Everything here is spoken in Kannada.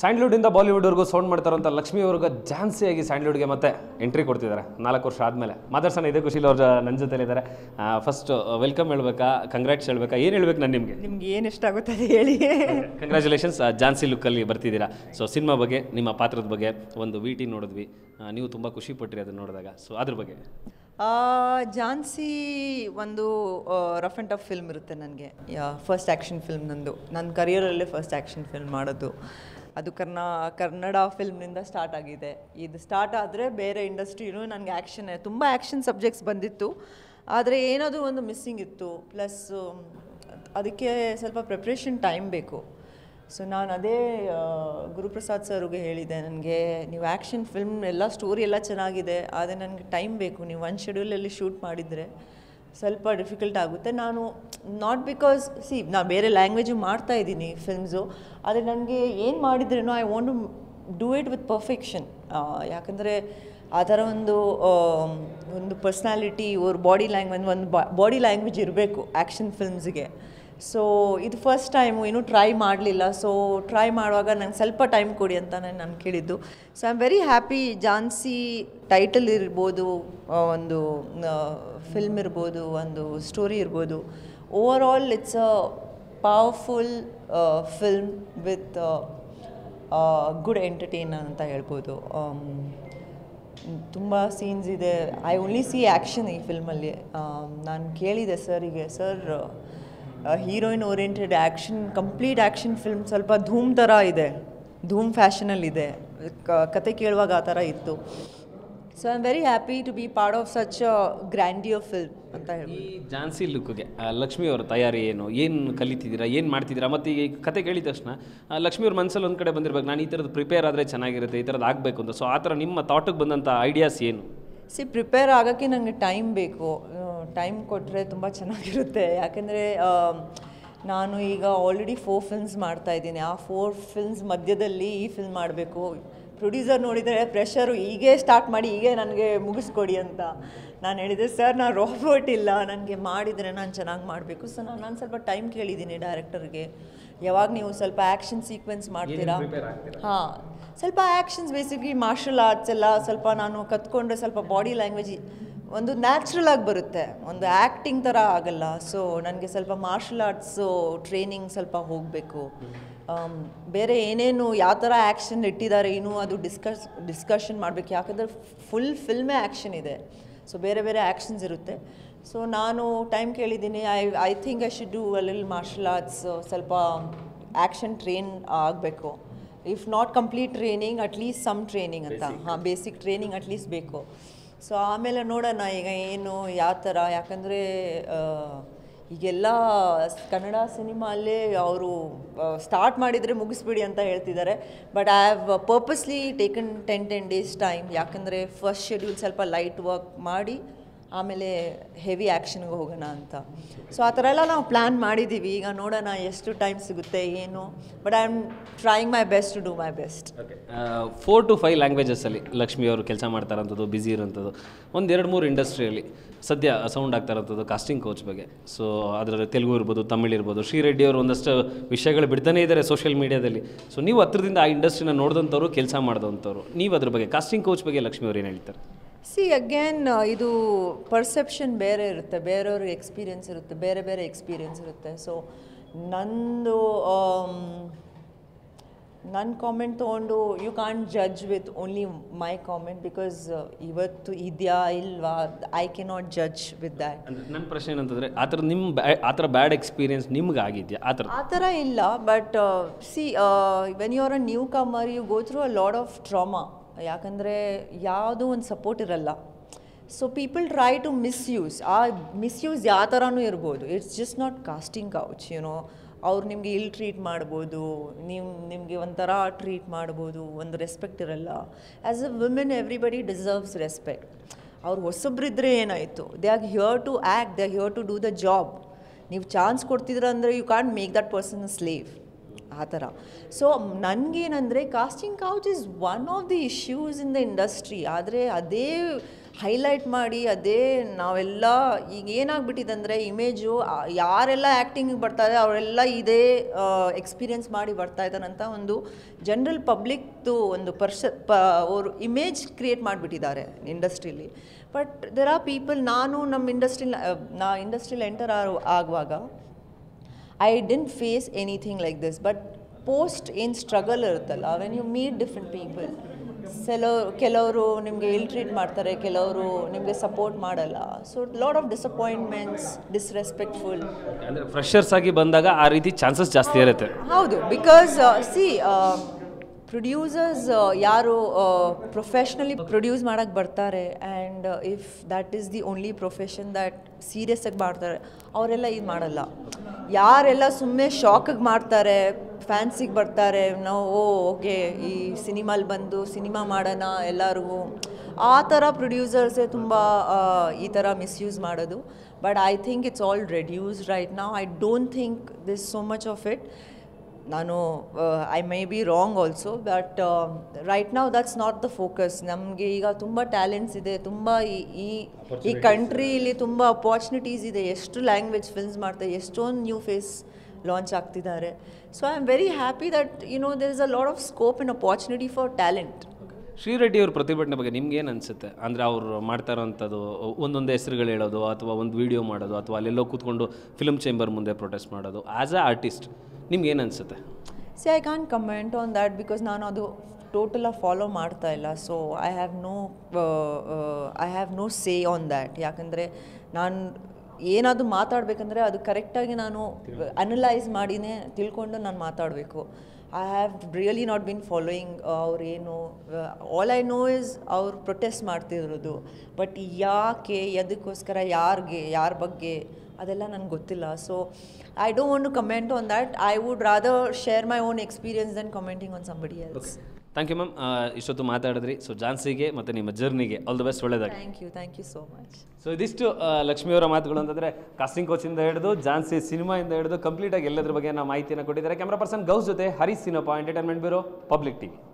सैंडलवुड बॉलीवुड सौंड लक्ष्मी झांसी सैंडलवुड के मत एंट्री को 4 वर्ष आदमे माताडसोण इदे खुशी और नन्न जोतेयल्लिद्दारे फस्ट वेलकम हेळबेका कांग्रेट्स हेळबेका एनु हेळबेकु नानु निमगे निमगे एनु इष्ट आगुत्ते अंत हेळि कांग्रेचुलेशन्स झांसी लुक अल्लि बर्तिदीरा सो सिनेमा बग्गे निम्म पात्ರದ बग्गे ओंदु वीटी नोडिद्वी नीवु तुम्बा खुशी पट्टिरी अदन्न नोडिदाग सो अदर बग्गे झांसी ಒಂದು ರಫ್ ಅಂಡ್ ಟಫ್ ಫಿಲ್ಮ್ ಇರುತ್ತೆ ನನಗೆ ಫಸ್ಟ್ ಆಕ್ಷನ್ ಫಿಲ್ಮ್ ನಂದು ನನ್ನ ಕರಿಯರ್ ಅಲ್ಲಿ ಫಸ್ಟ್ ಆಕ್ಷನ್ ಫಿಲ್ಮ್ ಮಾಡೋದು ಅದು ಕನ್ನಡ ಫಿಲ್ಮ್ ನಿಂದ ಸ್ಟಾರ್ಟ್ ಆಗಿದೆ ಇದು ಸ್ಟಾರ್ಟ್ ಆದ್ರೆ ಬೇರೆ ಇಂಡಸ್ಟ್ರಿನೂ ನನಗೆ ಆಕ್ಷನ್ ತುಂಬಾ ಆಕ್ಷನ್ ಸಬ್ಜೆಕ್ಟ್ಸ್ ಬಂದಿತ್ತು ಆದರೆ ಏನಾದರೂ ಒಂದು ಮಿಸ್ಸಿಂಗ್ ಇತ್ತು ಪ್ಲಸ್ ಅದಕ್ಕೆ ಸ್ವಲ್ಪ ಪ್ರಿಪರೇಷನ್ ಟೈಮ್ ಬೇಕು ಸೊ ನಾನು ಅದೇ ಗುರುಪ್ರಸಾದ್ ಸರ್ಗೆ ಹೇಳಿದೆ ನನಗೆ ನೀವು ಆಕ್ಷನ್ ಫಿಲ್ಮ್ ಎಲ್ಲ ಸ್ಟೋರಿ ಎಲ್ಲ ಚೆನ್ನಾಗಿದೆ ಆದರೆ ನನಗೆ ಟೈಮ್ ಬೇಕು ನೀವು ಒಂದು ಶೆಡ್ಯೂಲ್ ಅಲ್ಲಿ ಶೂಟ್ ಮಾಡಿದ್ರೆ ಸ್ವಲ್ಪ ಡಿಫಿಕಲ್ಟ್ ಆಗುತ್ತೆ ನಾನು ನಾಟ್ ಬಿಕಾಸ್ ಸಿ ನಾನು ಬೇರೆ ಲ್ಯಾಂಗ್ವೇಜ್ ಮಾಡ್ತಾ ಇದ್ದೀನಿ ಫಿಲ್ಮ್ಸ್ ಆದರೆ ನನಗೆ ಏನು ಮಾಡಿದ್ರೇನೋ I want to do it with perfection ಯಾಕಂದರೆ ಆ ಥರ ಒಂದು ಪರ್ಸ್ನಾಲಿಟಿ ಅವ್ರ ಬಾಡಿ ಲ್ಯಾಂಗ್ವೇಜ್ ಒಂದು ಬಾಡಿ ಲ್ಯಾಂಗ್ವೇಜ್ ಇರಬೇಕು ಆ್ಯಕ್ಷನ್ ಫಿಲ್ಮ್ಸ್ಗೆ ಸೊ ಇದು ಫಸ್ಟ್ ಟೈಮು ಇನ್ನೂ ಟ್ರೈ ಮಾಡಲಿಲ್ಲ ಸೊ ಟ್ರೈ ಮಾಡುವಾಗ ನಂಗೆ ಸ್ವಲ್ಪ ಟೈಮ್ ಕೊಡಿ ಅಂತ ನಾನು ಕೇಳಿದ್ದು so I am very happy Jhansi title ಇರ್ಬೋದು ಒಂದು ಫಿಲ್ಮ್ ಇರ್ಬೋದು ಒಂದು ಸ್ಟೋರಿ ಇರ್ಬೋದು over all it's a powerful film with good entertainer ಅಂತ ಹೇಳ್ಬೋದು ತುಂಬ ಸೀನ್ಸ್ ಇದೆ ಐ ಓನ್ಲಿ ಸಿ ಆ್ಯಕ್ಷನ್ ಈ ಫಿಲ್ಮಲ್ಲಿ ನಾನು ಕೇಳಿದೆ ಸರಿಗೆ sir heroine oriented action complete action film ಸ್ವಲ್ಪ ಧೂಮ್ ಥರ ಇದೆ ಧೂಮ್ ಫ್ಯಾಷನಲ್ಲಿದೆ ಕತೆ ಕೇಳುವಾಗ ಆ ಥರ ಇತ್ತು so I am very happy to be part of such grandiose film ಅಂತ ಹೇಳಿ ಈ ಜಾನ್ಸಿ ಲುಕ್ಗೆ ಲಕ್ಷ್ಮಿ ಅವರ ತಯಾರಿ ಏನು ಕಲಿತಿದ್ದೀರಾ ಏನು ಮಾಡ್ತಿದ್ದೀರಾ ಮತ್ತು ಈಗ ಕತೆ ಕೇಳಿದ ತಕ್ಷಣ ಲಕ್ಷ್ಮಿ ಅವ್ರ ಮನಸ್ಸಲ್ಲಿ ಒಂದು ಕಡೆ ಬಂದಿರಬೇಕು ನಾನು ಈ ಥರದ್ದು ಪ್ರಿಪೇರ್ ಆದರೆ ಚೆನ್ನಾಗಿರುತ್ತೆ ಈ ಥರದ್ದು ಆಗಬೇಕು ಅಂತ ಸೊ ಆ ಥರ ನಿಮ್ಮ ಥಾಟಿಗೆ ಬಂದಂಥ ಐಡಿಯಾಸ್ ಏನು ಸಿ ಪ್ರಿಪೇರ್ ಆಗೋಕ್ಕೆ ನನಗೆ ಟೈಮ್ ಬೇಕು ಟೈಮ್ ಕೊಟ್ಟರೆ ತುಂಬ ಚೆನ್ನಾಗಿರುತ್ತೆ ಯಾಕೆಂದರೆ ನಾನು ಈಗ ಆಲ್ರೆಡಿ 4 ಫಿಲ್ಮ್ಸ್ ಮಾಡ್ತಾಯಿದ್ದೀನಿ ಆ 4 ಫಿಲ್ಮ್ಸ್ ಮಧ್ಯದಲ್ಲಿ ಈ ಫಿಲ್ಮ್ ಮಾಡಬೇಕು ಪ್ರೊಡ್ಯೂಸರ್ ನೋಡಿದರೆ ಪ್ರೆಷರು ಹೀಗೆ ಸ್ಟಾರ್ಟ್ ಮಾಡಿ ಹೀಗೆ ನನಗೆ ಮುಗಿಸ್ಕೊಡಿ ಅಂತ ನಾನು ಹೇಳಿದೆ ಸರ್ ನಾನು ರೋಬೋಟ್ ಇಲ್ಲ ನನಗೆ ಮಾಡಿದರೆ ನಾನು ಚೆನ್ನಾಗಿ ಮಾಡಬೇಕು ಸೊ ನಾನು ಸ್ವಲ್ಪ ಟೈಮ್ ಕೇಳಿದ್ದೀನಿ ಡೈರೆಕ್ಟರ್ಗೆ ಯಾವಾಗ ನೀವು ಸ್ವಲ್ಪ ಆ್ಯಕ್ಷನ್ ಸೀಕ್ವೆನ್ಸ್ ಮಾಡ್ತೀರಾ ಹಾಂ ಸ್ವಲ್ಪ ಆ್ಯಕ್ಷನ್ಸ್ ಬೇಸಿಕ್ಲಿ ಮಾರ್ಷಲ್ ಆರ್ಟ್ಸ್ ಎಲ್ಲ ಸ್ವಲ್ಪ ನಾನು ಕತ್ಕೊಂಡ್ರೆ ಸ್ವಲ್ಪ ಬಾಡಿ ಲ್ಯಾಂಗ್ವೇಜ್ ಒಂದು ನ್ಯಾಚುರಲ್ ಆಗಿ ಬರುತ್ತೆ ಒಂದು ಆ್ಯಕ್ಟಿಂಗ್ ಥರ ಆಗಲ್ಲ ಸೊ ನನಗೆ ಸ್ವಲ್ಪ ಮಾರ್ಷಲ್ ಆರ್ಟ್ಸು ಟ್ರೈನಿಂಗ್ ಸ್ವಲ್ಪ ಹೋಗಬೇಕು ಬೇರೆ ಏನೇನು ಯಾವ ಥರ ಆ್ಯಕ್ಷನ್ ಇಟ್ಟಿದ್ದಾರೆ ಇನ್ನೂ ಅದು ಡಿಸ್ಕಷನ್ ಮಾಡಬೇಕು ಯಾಕಂದರೆ ಫುಲ್ ಫಿಲ್ಮೇ ಆ್ಯಕ್ಷನ್ ಇದೆ ಸೊ ಬೇರೆ ಬೇರೆ ಆ್ಯಕ್ಷನ್ಸ್ ಇರುತ್ತೆ ಸೊ ನಾನು ಟೈಮ್ ಕೇಳಿದ್ದೀನಿ I think I should do a little martial arts ಸ್ವಲ್ಪ ಆ್ಯಕ್ಷನ್ ಟ್ರೈನ್ ಆಗಬೇಕು if not complete training at least some training ಅಂತ ಹಾಂ ಬೇಸಿಕ್ ಟ್ರೈನಿಂಗ್ ಅಟ್ಲೀಸ್ಟ್ ಬೇಕು ಸೊ ಆಮೇಲೆ ನೋಡೋಣ ಈಗ ಏನು ಯಾವ ಥರ ಯಾಕಂದರೆ ಈಗೆಲ್ಲ ಕನ್ನಡ ಸಿನಿಮಾ ಅಲ್ಲೇ ಅವರು ಸ್ಟಾರ್ಟ್ ಮಾಡಿದರೆ ಮುಗಿಸ್ಬಿಡಿ ಅಂತ ಹೇಳ್ತಿದ್ದಾರೆ but I have purposely taken 10 days time ಯಾಕಂದರೆ ಫಸ್ಟ್ ಶೆಡ್ಯೂಲ್ ಸ್ವಲ್ಪ ಲೈಟ್ ವರ್ಕ್ ಮಾಡಿ ಆಮೇಲೆ ಹೆವಿ ಆ್ಯಕ್ಷನ್ಗೆ ಹೋಗೋಣ ಅಂತ ಸೊ ಆ ಥರ ಎಲ್ಲ ನಾವು ಪ್ಲ್ಯಾನ್ ಮಾಡಿದ್ದೀವಿ ಈಗ ನೋಡೋಣ ಎಷ್ಟು ಟೈಮ್ ಸಿಗುತ್ತೆ ಏನು but I am trying my best to do my best okay 4 to 5 ಲ್ಯಾಂಗ್ವೇಜಸ್ಸಲ್ಲಿ ಲಕ್ಷ್ಮಿ ಅವರು ಕೆಲಸ ಮಾಡ್ತಾರಂಥದ್ದು ಬ್ಯುಸಿ ಇರೋಂಥದ್ದು 1, 2, 3 ಇಂಡಸ್ಟ್ರಿಯಲ್ಲಿ ಸದ್ಯ ಸೌಂಡ್ ಆಗ್ತಾರಂಥದ್ದು ಕಾಸ್ಟಿಂಗ್ ಕೋಚ್ ಬಗ್ಗೆ ಸೊ ಅದರಲ್ಲಿ ತೆಲುಗು ಇರ್ಬೋದು ತಮಿಳು ಇರ್ಬೋದು ಶ್ರೀ ರೆಡ್ಡಿ ಅವರು ಒಂದಷ್ಟು ವಿಷಯಗಳು ಬಿಡ್ತಾನೇ ಇದ್ದಾರೆ ಸೋಷಿಯಲ್ ಮೀಡಿಯಾದಲ್ಲಿ ಸೊ ನೀವು ಹತ್ತಿರದಿಂದ ಆ ಇಂಡಸ್ಟ್ರಿನ ನೋಡಿದಂಥವ್ರು ಕೆಲಸ ಮಾಡಿದಂಥವ್ರು ನೀವು ಅದ್ರ ಬಗ್ಗೆ ಕಾಸ್ಟಿಂಗ್ ಕೋಚ್ ಬಗ್ಗೆ ಲಕ್ಷ್ಮಿ ಅವರು ಏನು ಹೇಳ್ತಾರೆ ಸಿ ಅಗೇನ್ ಇದು ಪರ್ಸೆಪ್ಷನ್ ಬೇರೆ ಇರುತ್ತೆ ಬೇರೆಯವ್ರಿಗೆ ಎಕ್ಸ್ಪೀರಿಯೆನ್ಸ್ ಇರುತ್ತೆ ಬೇರೆ ಬೇರೆ ಎಕ್ಸ್ಪೀರಿಯೆನ್ಸ್ ಇರುತ್ತೆ ಸೊ ನನ್ನ ಕಾಮೆಂಟ್ ತೊಗೊಂಡು you can judge with only my comment because ಇವತ್ತು ಇದೆಯಾ ಇಲ್ವಾ I can not judge with that ನನ್ನ ಪ್ರಶ್ನೆ ಏನಂತಂದರೆ ಆ ಥರ ನಿಮ್ಮ ಆ ಥರ ಬ್ಯಾಡ್ ಎಕ್ಸ್ಪೀರಿಯೆನ್ಸ್ ನಿಮ್ಗೆ ಆಗಿದೆಯಾ ಆ ಥರ ಇಲ್ಲ but see when you are a newcomer you go through a lot of trauma ಯಾಕಂದರೆ ಯಾವುದೂ ಒಂದು ಸಪೋರ್ಟ್ ಇರಲ್ಲ so people try to misuse ಆ ಮಿಸ್ಯೂಸ್ ಯಾವ ಥರನೂ ಇರ್ಬೋದು it's just not casting couch you know ಅವ್ರು ನಿಮಗೆ ಇಲ್ಲಿ ಟ್ರೀಟ್ ಮಾಡ್ಬೋದು ನಿಮಗೆ ಒಂಥರ ಟ್ರೀಟ್ ಮಾಡ್ಬೋದು ಒಂದು ರೆಸ್ಪೆಕ್ಟ್ ಇರಲ್ಲ as a women everybody deserves respect ಅವ್ರು ಹೊಸೊಬ್ಬರಿದ್ದರೆ ಏನಾಯಿತು they are here to act they are here to do the job ನೀವು ಚಾನ್ಸ್ ಕೊಡ್ತಿದ್ರ ಅಂದರೆ you can make that person a slave ಆ ಥರ ಸೊ ನನಗೇನೆಂದರೆ casting couch is one of the issues in the industry ಆದರೆ ಅದೇ ಹೈಲೈಟ್ ಮಾಡಿ ಅದೇ ನಾವೆಲ್ಲ ಈಗ ಏನಾಗ್ಬಿಟ್ಟಿದೆ ಅಂದರೆ ಇಮೇಜು ಯಾರೆಲ್ಲ ಆ್ಯಕ್ಟಿಂಗಿಗೆ ಬರ್ತಾರೆ ಅವರೆಲ್ಲ ಇದೇ ಎಕ್ಸ್ಪೀರಿಯೆನ್ಸ್ ಮಾಡಿ ಬರ್ತಾ ಇದ್ದಾರೆ ಅಂತ ಒಂದು ಜನರಲ್ ಪಬ್ಲಿಕ್ದು ಒಂದು ಅವರು ಇಮೇಜ್ ಕ್ರಿಯೇಟ್ ಮಾಡಿಬಿಟ್ಟಿದ್ದಾರೆ ಇಂಡಸ್ಟ್ರೀಲಿ. ಬಟ್ ದೇರ್ ಆರ್ ಪೀಪಲ್, ನಾನು ನಮ್ಮ ಇಂಡಸ್ಟ್ರೀಲಿ ಎಂಟರ್ ಆಗುವಾಗ I didn't face anything like this. But post ಏನು ಸ್ಟ್ರಗಲ್ ಇರುತ್ತಲ್ಲ, when you meet different people, ಕೆಲವರು ನಿಮಗೆ ಇಲ್ ಟ್ರೀಟ್ ಮಾಡ್ತಾರೆ, ಕೆಲವರು ನಿಮಗೆ ಸಪೋರ್ಟ್ ಮಾಡಲ್ಲ. So lot of disappointments, disrespectful. ಅಂದರೆ ಫ್ರೆಷರ್ಸ್ ಆಗಿ ಬಂದಾಗ ಆ ರೀತಿ ಚಾನ್ಸಸ್ ಜಾಸ್ತಿ ಇರುತ್ತೆ. ಹೌದು, ಬಿಕಾಸ್ ಸಿ ಪ್ರೊಡ್ಯೂಸರ್ಸ್ ಯಾರು ಪ್ರೊಫೆಷ್ನಲಿ ಪ್ರೊಡ್ಯೂಸ್ ಮಾಡೋಕ್ಕೆ ಬರ್ತಾರೆ and if that is the only profession that ಸೀರಿಯಸ್ಸಾಗಿ ಮಾಡ್ತಾರೆ ಅವರೆಲ್ಲ ಇದು ಮಾಡಲ್ಲ. ಯಾರೆಲ್ಲ ಸುಮ್ಮನೆ ಶಾಕಿಗೆ ಮಾಡ್ತಾರೆ, ಫ್ಯಾನ್ಸಿಗೆ ಬರ್ತಾರೆ, ನಾವು ಓಕೆ ಈ ಸಿನಿಮಾಲಿ ಬಂದು ಸಿನಿಮಾ ಮಾಡೋಣ ಎಲ್ಲರಿಗೂ, ಆ ಥರ ಪ್ರೊಡ್ಯೂಸರ್ಸೇ ತುಂಬ ಈ ಥರ ಮಿಸ್ಯೂಸ್ ಮಾಡೋದು. But I think it's all reduced right now. I don't think this so much of it. ನಾನು I may be wrong also, but right now that's not the focus. ನಮಗೆ ಈಗ ತುಂಬ ಟ್ಯಾಲೆಂಟ್ಸ್ ಇದೆ, ತುಂಬ ಈ ಈ ಕಂಟ್ರಿಲಿ ತುಂಬ ಅಪಾರ್ಚುನಿಟೀಸ್ ಇದೆ, ಎಷ್ಟು ಲ್ಯಾಂಗ್ವೇಜ್ ಫಿಲ್ಮ್ಸ್ ಮಾಡ್ತಾರೆ, ಎಷ್ಟೊಂದು ನ್ಯೂ ಫೇಸ್ ಲಾಂಚ್ ಆಗ್ತಿದ್ದಾರೆ. So I am very happy that you know there is a lot of scope and opportunity for talent. Sri Reddy ಅವ್ರ ಪ್ರತಿಭಟನೆ ಬಗ್ಗೆ ನಿಮ್ಗೆ ಏನು ಅನಿಸುತ್ತೆ? ಅಂದರೆ ಅವರು ಮಾಡ್ತಾ ಇರೋವಂಥದ್ದು ಒಂದೊಂದು ಹೆಸರುಗಳು ಹೇಳೋದು, ಅಥವಾ ಒಂದು ವೀಡಿಯೋ ಮಾಡೋದು, ಅಥವಾ ಅಲ್ಲೆಲ್ಲೋ ಕೂತ್ಕೊಂಡು ಫಿಲ್ಮ್ ಚೇಂಬರ್ ಮುಂದೆ ಪ್ರೊಟೆಸ್ಟ್ ಮಾಡೋದು, ಆ್ಯಸ್ ಅ ಆರ್ಟಿಸ್ಟ್ ನಿಮ್ಗೆ ಏನು ಅನಿಸುತ್ತೆ? See I can comment on that because ನಾನು ಅದು ಟೋಟಲಾಗಿ ಫಾಲೋ ಮಾಡ್ತಾ ಇಲ್ಲ. So I have no say on that. ಯಾಕಂದರೆ ನಾನು ಏನಾದರೂ ಮಾತಾಡಬೇಕಂದ್ರೆ ಅದು ಕರೆಕ್ಟಾಗಿ ನಾನು ಅನಲೈಸ್ ಮಾಡಿನೇ ತಿಳ್ಕೊಂಡು ನಾನು ಮಾತಾಡಬೇಕು. I have really not been following ಅವ್ರೇನು. ಆಲ್ ಐ ನೋ ಇಸ್ ಅವ್ರು ಪ್ರೊಟೆಸ್ಟ್ ಮಾಡ್ತಿರೋದು, ಬಟ್ ಯಾಕೆ, ಎದಕ್ಕೋಸ್ಕರ, ಯಾರಿಗೆ, ಯಾರ ಬಗ್ಗೆ ಅದೆಲ್ಲ ನನಗೆ ಗೊತ್ತಿಲ್ಲ. So I don't want to comment on that. I would rather share my own experience then commenting on somebody else. Thank you ma'am, ಇಷ್ಟೊತ್ತು ಮಾತಾಡಿದ್ರಿ. ಸೊ ಝಾನ್ಸಿಗೆ ಮತ್ತು ನಿಮ್ಮ ಜರ್ನಿಗೆ ಆಲ್ ದ ಬೆಸ್ಟ್, ಒಳ್ಳೆಯದಾಗ. Thank you so much. So ಇದಿಷ್ಟು ಲಕ್ಷ್ಮಿಯವರ ಮಾತುಗಳು ಅಂತಂದರೆ ಕಾಸ್ಟಿಂಗ್ ಕೋಚಿಂದ ಹಿಡಿದು ಝಾನ್ಸಿ ಸಿನಿಮಾಯಿಂದ ಹಿಡಿದು ಕಂಪ್ಲೀಟಾಗಿ ಎಲ್ಲದ್ರ ಬಗ್ಗೆ ನಾವು ಮಾಹಿತಿಯನ್ನು ಕೊಟ್ಟಿದ್ದಾರೆ. ಕ್ಯಾಮ್ರಾ ಪರ್ಸನ್ ಗೌಸ್ ಜೊತೆ Harish Sinappa, entertainment bureau, public TV.